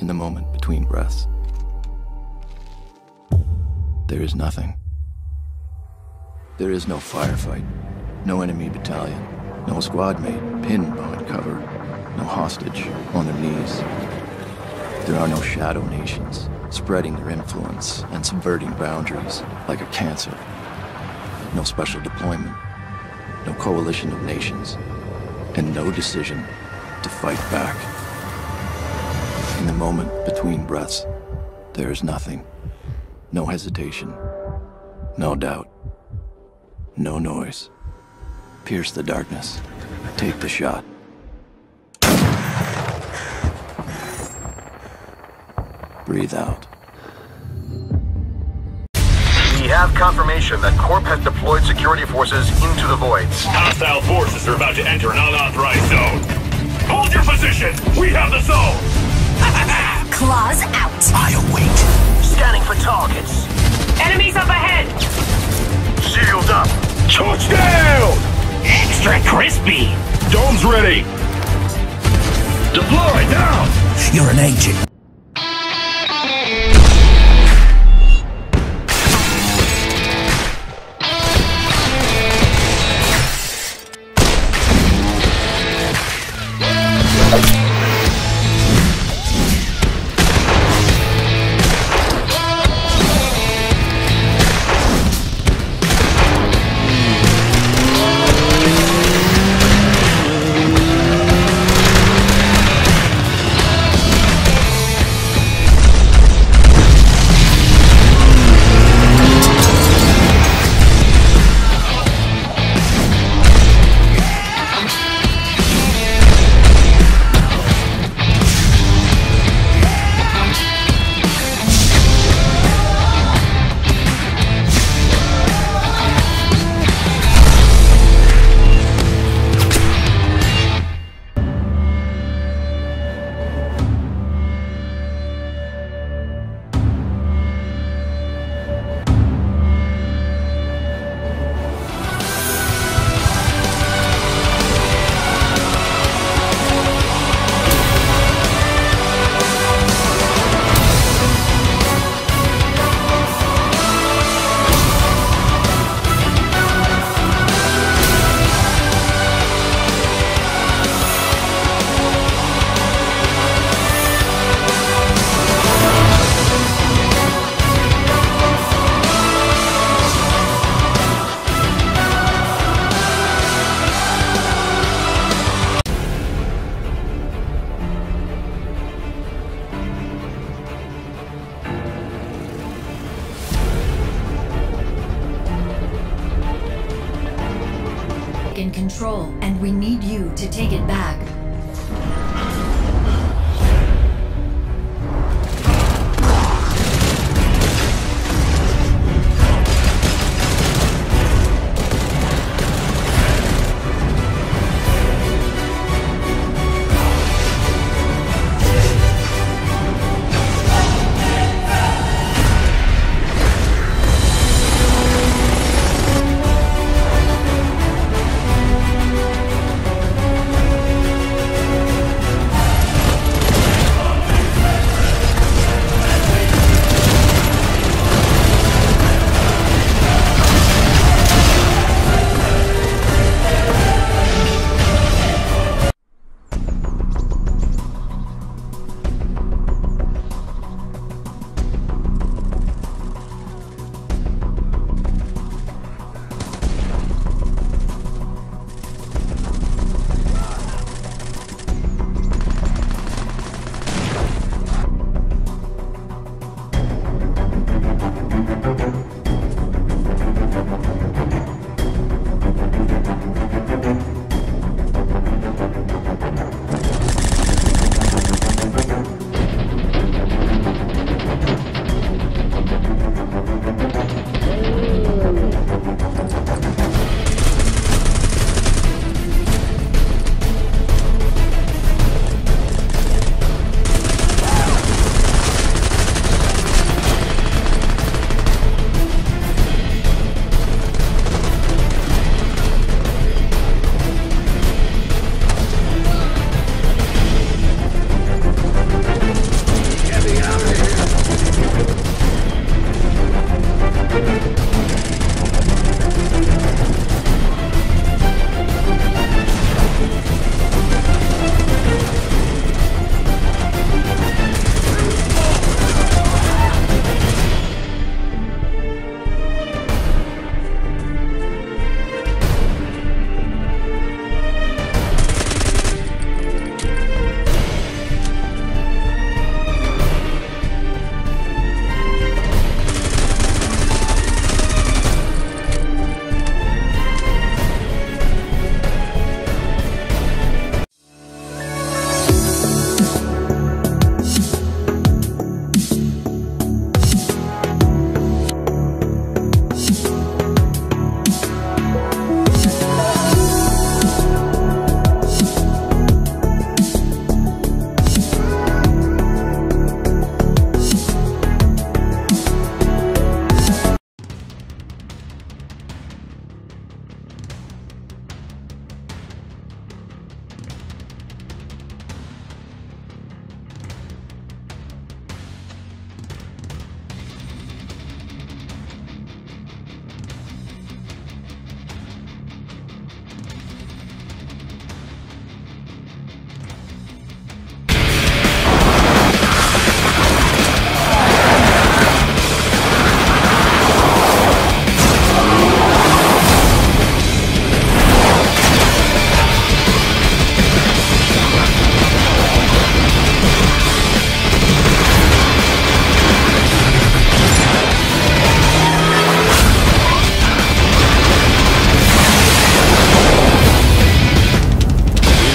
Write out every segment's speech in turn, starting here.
in the moment between breaths. There is nothing. There is no firefight, no enemy battalion, no squad mate pinned behind cover, no hostage on their knees. There are no shadow nations spreading their influence and subverting boundaries like a cancer. No special deployment, no coalition of nations, and no decision to fight back. In the moment between breaths, there is nothing, no hesitation, no doubt, no noise. Pierce the darkness, take the shot. Breathe out. We have confirmation that Corp has deployed security forces into the voids. Hostile forces are about to enter an unauthorized zone. Hold your position! We have the zone! Claws out! I await. Scanning for targets. Enemies up ahead! Shield up! Touchdown! Extra crispy! Dome's ready! Deploy now! You're an agent. In control, and we need you to take it back.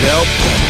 help.